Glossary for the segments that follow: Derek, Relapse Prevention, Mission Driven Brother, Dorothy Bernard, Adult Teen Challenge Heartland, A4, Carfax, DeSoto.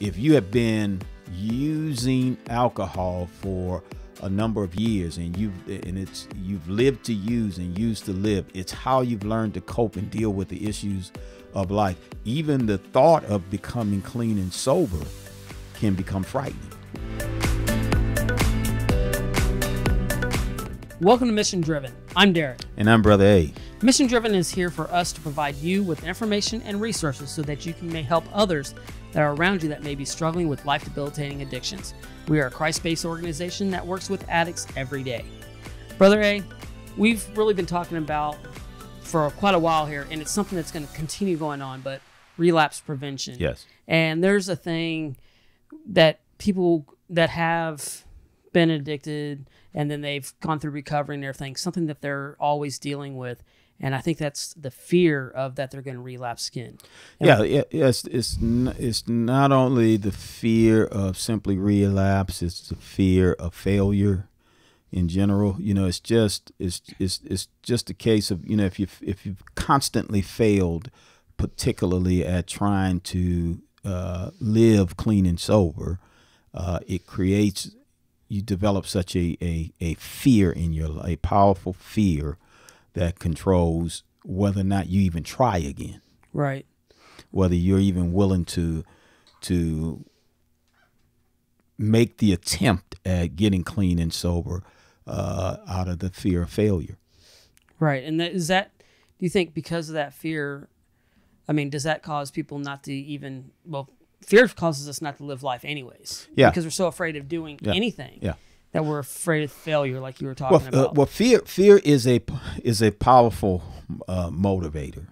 if you have been using alcohol for a number of years and you've lived to use and used to live, it's how you've learned to cope and deal with the issues of life. Even the thought of becoming clean and sober can become frightening. Welcome to Mission Driven. I'm Derek. And I'm Brother A. Mission Driven is here for us to provide you with information and resources so that you may help others that are around you that may be struggling with life-debilitating addictions. We are a Christ-based organization that works with addicts every day. Brother A, we've really been talking about for quite a while here, and it's something that's going to continue going on, but relapse prevention. Yes. And there's a thing that people that have been addicted and then they've gone through recovery and everything, something that they're always dealing with. And I think that's the fear of that they're going to relapse again. Yeah, it's not only the fear of simply relapse, it's the fear of failure in general. You know, it's just a case of, you know, if you've constantly failed, particularly at trying to live clean and sober, it creates, you develop such a fear in your life, a powerful fear that controls whether or not you even try again. Right. Whether you're even willing to make the attempt at getting clean and sober out of the fear of failure. Right. And that, is that, do you think because of that fear, I mean, does that cause people not to even, well, fear causes us not to live life anyways. Yeah. Because we're so afraid of doing anything. Yeah. That we're afraid of failure, like you were talking about. Well, fear is a powerful motivator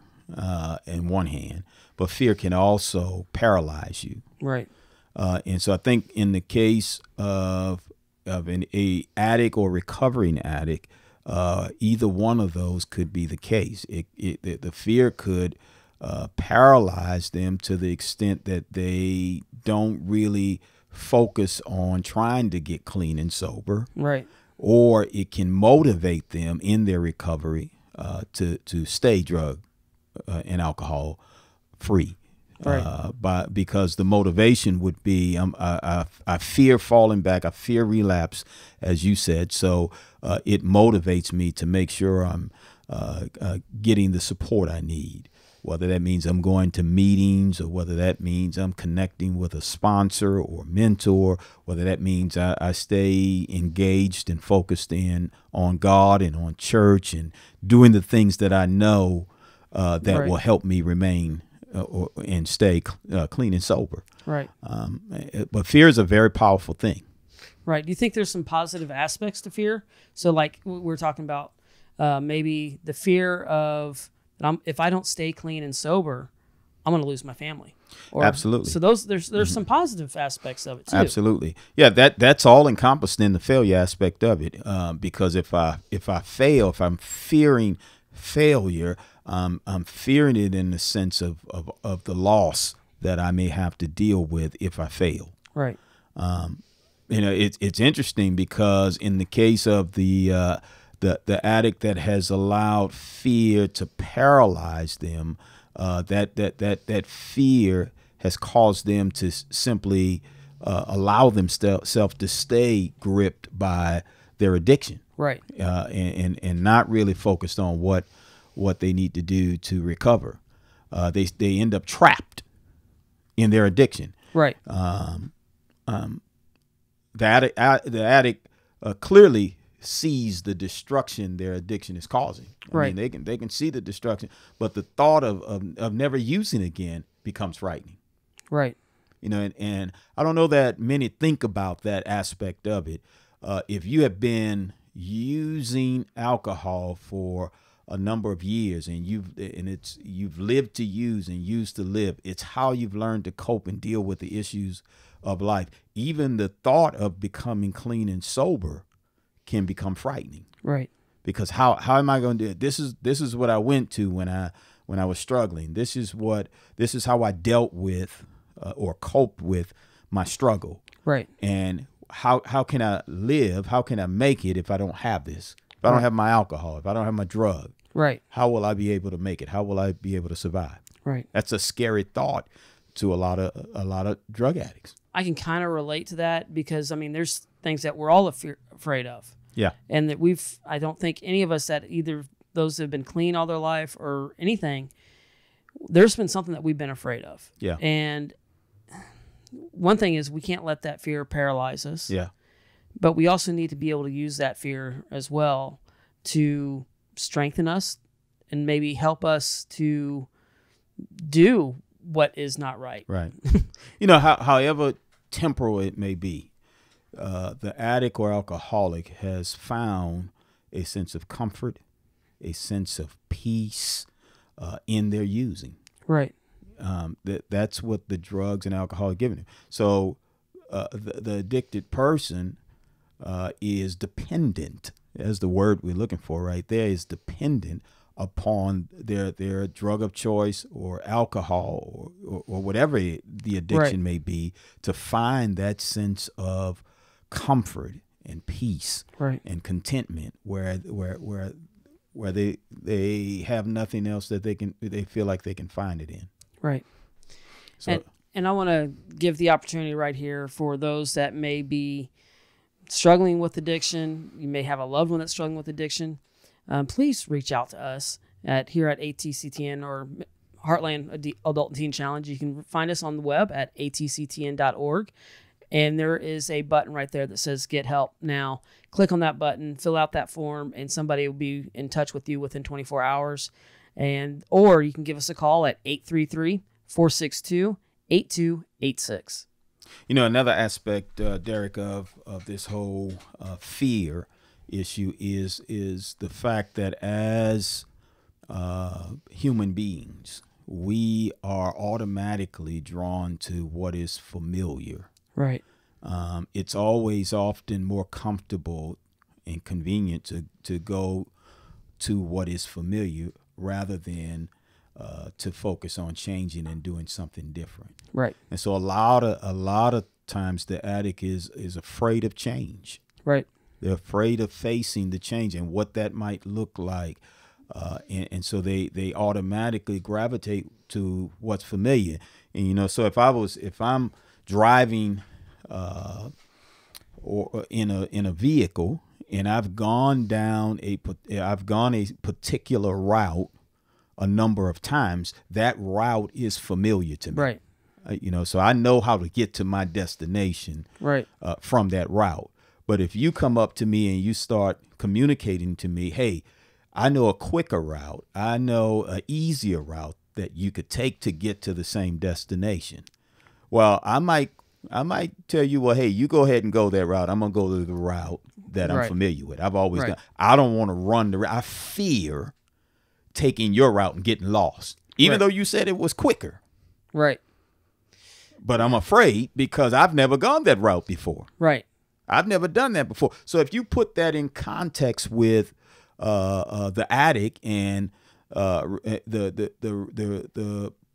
in one hand, but fear can also paralyze you. Right. And so I think in the case of an addict or recovering addict, either one of those could be the case. The fear could paralyze them to the extent that they don't really focus on trying to get clean and sober, right? Or it can motivate them in their recovery to stay drug and alcohol free, right? Because the motivation would be I fear falling back, I fear relapse, as you said. So it motivates me to make sure I'm getting the support I need. Whether that means I'm going to meetings, or whether that means I'm connecting with a sponsor or mentor, whether that means I stay engaged and focused in on God and on church and doing the things that I know that will help me remain and stay clean and sober. Right. But fear is a very powerful thing. Right. Do you think there's some positive aspects to fear? So like we're talking about maybe the fear of, if I don't stay clean and sober, I'm going to lose my family. Or, absolutely. So there's some positive aspects of it too. Absolutely. Yeah, that's all encompassed in the failure aspect of it. Because if I fail, if I'm fearing failure, I'm fearing it in the sense of the loss that I may have to deal with if I fail. Right. You know, it's interesting because in the case of the addict that has allowed fear to paralyze them, that fear has caused them to simply allow themselves to stay gripped by their addiction, right? And not really focused on what they need to do to recover. They end up trapped in their addiction, right? The addict clearly sees the destruction their addiction is causing. Right. I mean, they can see the destruction, but the thought of never using again becomes frightening. Right. You know, and I don't know that many think about that aspect of it. If you have been using alcohol for a number of years and you've lived to use and used to live, it's how you've learned to cope and deal with the issues of life. Even the thought of becoming clean and sober can become frightening, right? Because how am I going to do it? This is what I went to when I was struggling. This is how I dealt with or coped with my struggle, right? And how can I live? How can I make it if I don't have this? If I don't have my alcohol, if I don't have my drug, right? How will I be able to make it? How will I be able to survive? Right. That's a scary thought to a lot of drug addicts. I can kind of relate to that because, I mean, there's things that we're all afraid of. Yeah. And that we've, I don't think any of us that either those who have been clean all their life or anything, there's been something that we've been afraid of. Yeah. And one thing is we can't let that fear paralyze us. Yeah. But we also need to be able to use that fear as well to strengthen us and maybe help us to do what is not right. Right. You know, however temporal it may be, the addict or alcoholic has found a sense of comfort, a sense of peace in their using. Right. That's what the drugs and alcohol are giving them. So the addicted person is dependent, as the word we're looking for right there, is dependent upon their drug of choice or alcohol or whatever the addiction right. may be, to find that sense of comfort and peace right. and contentment where they have nothing else that they feel like they can find it in. Right. So, and I want to give the opportunity right here for those that may be struggling with addiction. You may have a loved one that's struggling with addiction. Please reach out to us here at ATCTN or Heartland Adult and Teen Challenge. You can find us on the web at atctn.org. And there is a button right there that says Get Help Now. Click on that button, fill out that form, and somebody will be in touch with you within 24 hours. Or you can give us a call at 833-462-8286. You know, another aspect, Derek, of this whole fear issue is the fact that as human beings, we are automatically drawn to what is familiar. Right. It's always often more comfortable and convenient to go to what is familiar rather than to focus on changing and doing something different. Right. And so a lot of times the addict is afraid of change. Right. They're afraid of facing the change and what that might look like. And so they automatically gravitate to what's familiar. And, you know, so if I'm driving or in a vehicle, and I've gone a particular route a number of times, that route is familiar to me. Right. You know, so I know how to get to my destination. Right. From that route. But if you come up to me and you start communicating to me, hey, I know a quicker route, I know an easier route that you could take to get to the same destination. Well, I might tell you, well, hey, you go ahead and go that route. I'm going to go to the route that right. I'm familiar with. I've always right. done. I don't want to run the route. I fear taking your route and getting lost, even right. though you said it was quicker. Right. But I'm afraid because I've never gone that route before. Right. I've never done that before. So if you put that in context with the addict and the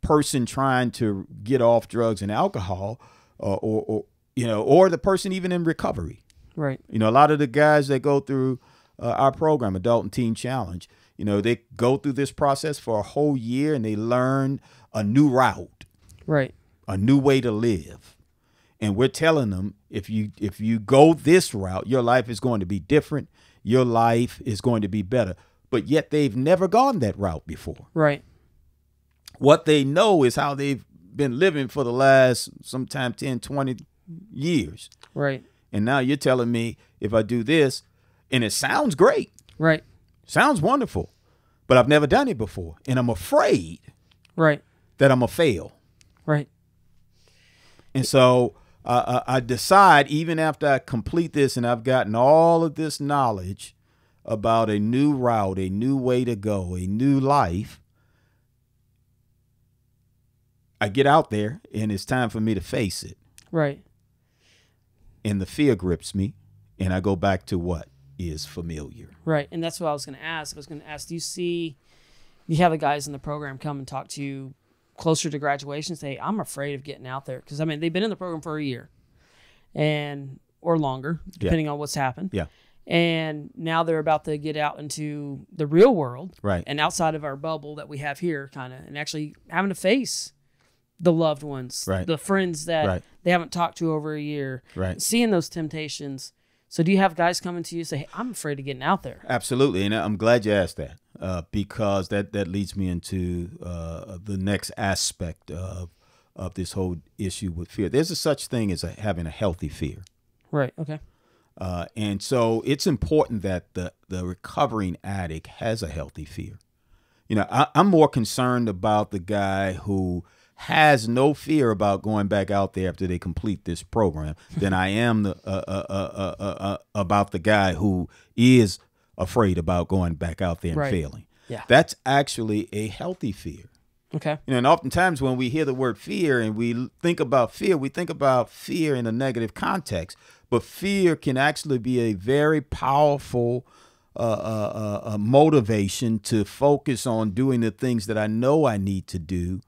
person trying to get off drugs and alcohol, or you know, or the person even in recovery, right? You know, a lot of the guys that go through our program, Adult and Teen Challenge, you know, they go through this process for a whole year and they learn a new route, right? A new way to live. And we're telling them, if you go this route, your life is going to be different. Your life is going to be better. But yet they've never gone that route before. Right. What they know is how they've been living for the last sometime 10, 20 years. Right. And now you're telling me if I do this, and it sounds great. Right. Sounds wonderful. But I've never done it before. And I'm afraid. Right. That I'm going to fail. Right. And so I decide, even after I complete this and I've gotten all of this knowledge about a new route, a new way to go, a new life, I get out there and it's time for me to face it. Right. And the fear grips me and I go back to what is familiar. Right. And that's what I was going to ask. I was going to ask, you have the guys in the program come and talk to you closer to graduation, say, I'm afraid of getting out there. Because, I mean, they've been in the program for a year or longer, depending yeah. on what's happened. Yeah. And now they're about to get out into the real world. Right. And outside of our bubble that we have here, kind of, and actually having to face the loved ones, right, the friends that right, they haven't talked to over a year, right, seeing those temptations. So do you have guys coming to you and say, hey, I'm afraid of getting out there? Absolutely. And I'm glad you asked that, because that leads me into the next aspect of this whole issue with fear. There's a such thing as having a healthy fear. Right. Okay. And so it's important that the recovering addict has a healthy fear. You know, I'm more concerned about the guy who has no fear about going back out there after they complete this program than I am about the guy who is afraid about going back out there and right, failing. Yeah. That's actually a healthy fear. Okay. You know, and oftentimes when we hear the word fear and we think about fear in a negative context, but fear can actually be a very powerful motivation to focus on doing the things that I know I need to do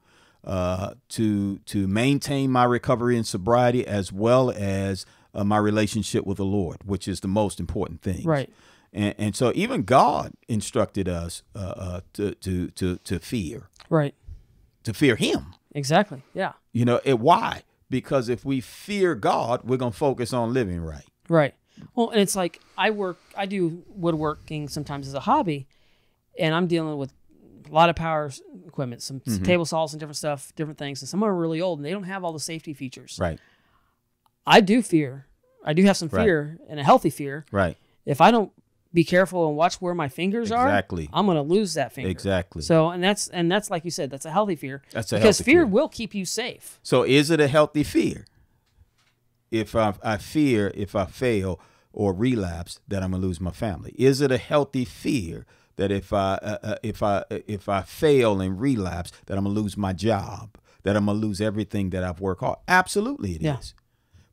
to maintain my recovery and sobriety, as well as my relationship with the Lord, which is the most important thing. Right. And so even God instructed us to fear. Right. To fear him. Exactly. Yeah. You know, why? Because if we fear God, we're going to focus on living right. Right. Well, and it's like I do woodworking sometimes as a hobby, and I'm dealing with a lot of power equipment, some mm-hmm, table saws and different stuff, different things. And some are really old and they don't have all the safety features. Right. I do have some fear, right, and a healthy fear. Right. If I don't be careful and watch where my fingers exactly, are, I'm going to lose that finger. Exactly. So, and that's like you said, that's a healthy fear. That's a healthy fear. Because fear will keep you safe. So is it a healthy fear? If I fear, if I fail or relapse, that I'm going to lose my family. Is it a healthy fear that if I fail and relapse, that I'm going to lose my job, that I'm going to lose everything that I've worked hard? Absolutely it yeah, is.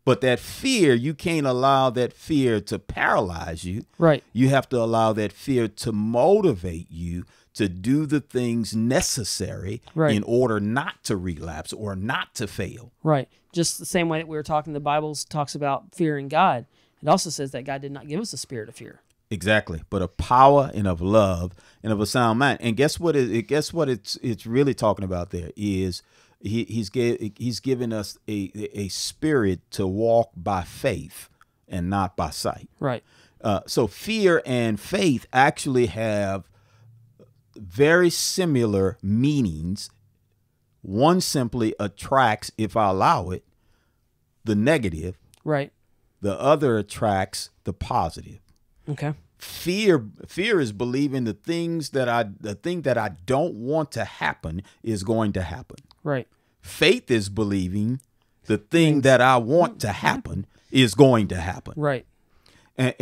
But that fear, you can't allow that fear to paralyze you. Right. You have to allow that fear to motivate you to do the things necessary right, in order not to relapse or not to fail. Right. Just the same way that we were talking, the Bible talks about fearing God. It also says that God did not give us a spirit of fear. Exactly. But of power and of love and of a sound mind. And guess what? It's really talking about there is he's given us a spirit to walk by faith and not by sight. Right. So fear and faith actually have very similar meanings. One simply attracts, if I allow it, the negative. Right. The other attracts the positive. Okay. Fear is believing the thing that I don't want to happen is going to happen. Right. Faith is believing the thing that I want to happen is going to happen. Right. And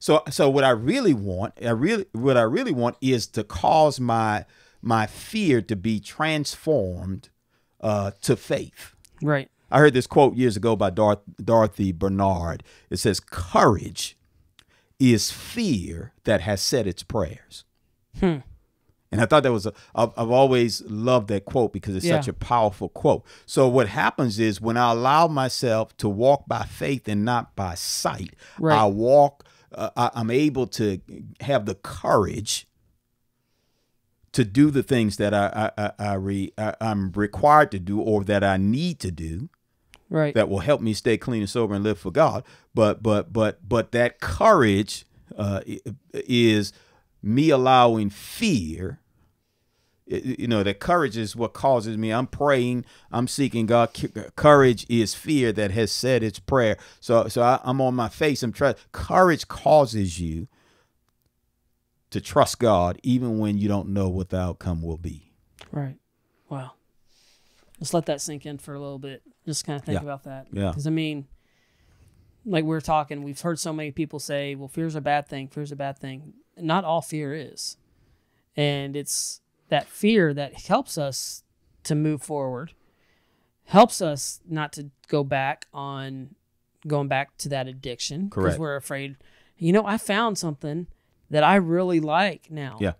so what I really want is to cause my fear to be transformed to faith. Right. I heard this quote years ago by Dorothy Bernard. It says, "Courage is fear that has said its prayers." Hmm. And I thought that was I've always loved that quote because it's yeah, such a powerful quote. So what happens is when I allow myself to walk by faith and not by sight, right, I'm able to have the courage to do the things that I'm required to do or that I need to do. Right. That will help me stay clean and sober and live for God. But that courage is me allowing fear. You know, that courage is what causes me. I'm praying. I'm seeking God. Courage is fear that has said its prayer. So I'm on my face. I'm trying. Courage causes you to trust God, even when you don't know what the outcome will be. Right. Wow. Let's let that sink in for a little bit. Just kind of think yeah, about that. Yeah. Because I mean, like we're talking, we've heard so many people say, well, fear's a bad thing. Fear's a bad thing. Not all fear is. And it's that fear that helps us to move forward, helps us not to go back on going back to that addiction. Correct. Because we're afraid, you know, I found something that I really like now. Yeah.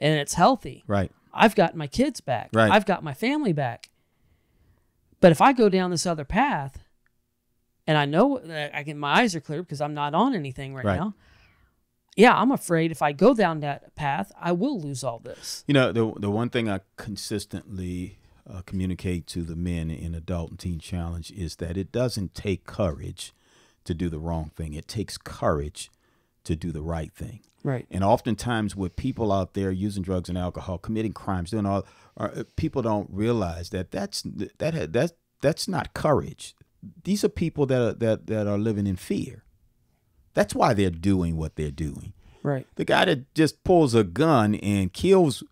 And it's healthy. Right. I've got my kids back. Right. I've got my family back. But if I go down this other path and I know that my eyes are clear because I'm not on anything right, now. Yeah, I'm afraid if I go down that path, I will lose all this. You know, the one thing I consistently communicate to the men in Adult and Teen Challenge is that it doesn't take courage to do the wrong thing. It takes courage to do the right thing. Right. And oftentimes with people out there using drugs and alcohol, committing crimes, doing all, people don't realize that that's not courage. These are people that are living in fear. That's why they're doing what they're doing. Right. The guy that just pulls a gun and kills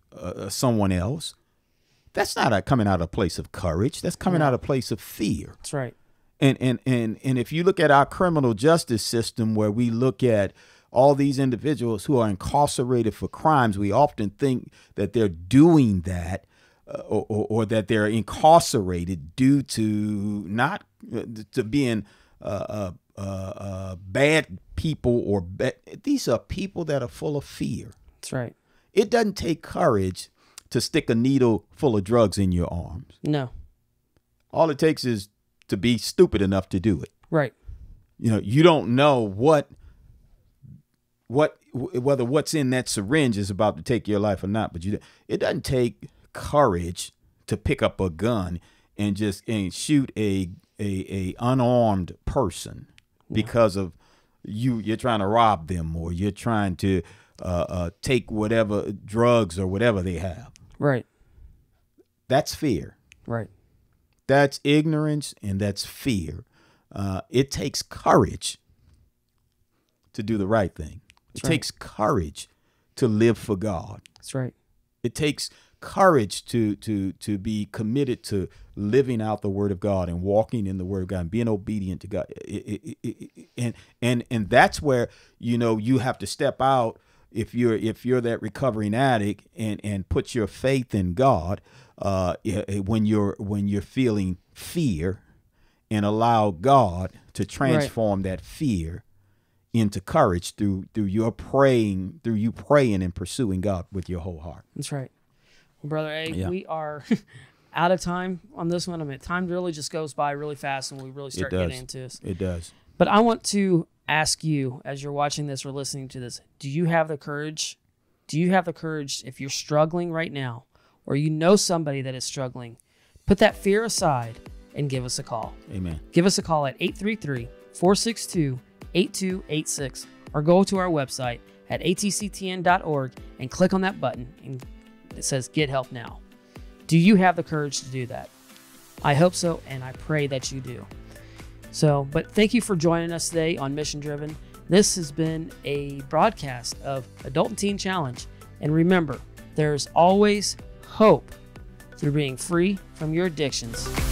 someone else, that's not coming out of a place of courage. That's coming out of a place of fear. That's right. And if you look at our criminal justice system, where we look at all these individuals who are incarcerated for crimes, we often think that they're doing that or that they're incarcerated due to not to being bad people or bad. These are people that are full of fear. That's right. It doesn't take courage to stick a needle full of drugs in your arms. No. All it takes is to be stupid enough to do it. Right. You know, you don't know whether what's in that syringe is about to take your life or not, but it doesn't take courage to pick up a gun and shoot a unarmed person because of you're trying to rob them, or you're trying to take whatever drugs or whatever they have. Right. That's fear. Right. That's ignorance, and that's fear. It takes courage to do the right thing. It takes courage to live for God. That's right. It takes courage to be committed to living out the Word of God and walking in the Word of God and being obedient to God. And that's where, you know, you have to step out if you're that recovering addict and put your faith in God when you're feeling fear, and allow God to transform that fear into courage through you praying and pursuing God with your whole heart. That's right. Well, Brother A, we are out of time on this one. I mean, time really just goes by really fast when we really start getting into this. It does. But I want to ask you, as you're watching this or listening to this, do you have the courage? Do you have the courage, if you're struggling right now, or you know somebody that is struggling, put that fear aside and give us a call. Amen. Give us a call at 833-462-8286, or go to our website at atctn.org and click on that button and it says Get Help Now. Do you have the courage to do that? I hope so, and I pray that you do. So, but thank you for joining us today on Mission Driven. This has been a broadcast of Adult and Teen Challenge. And remember, there's always hope through being free from your addictions.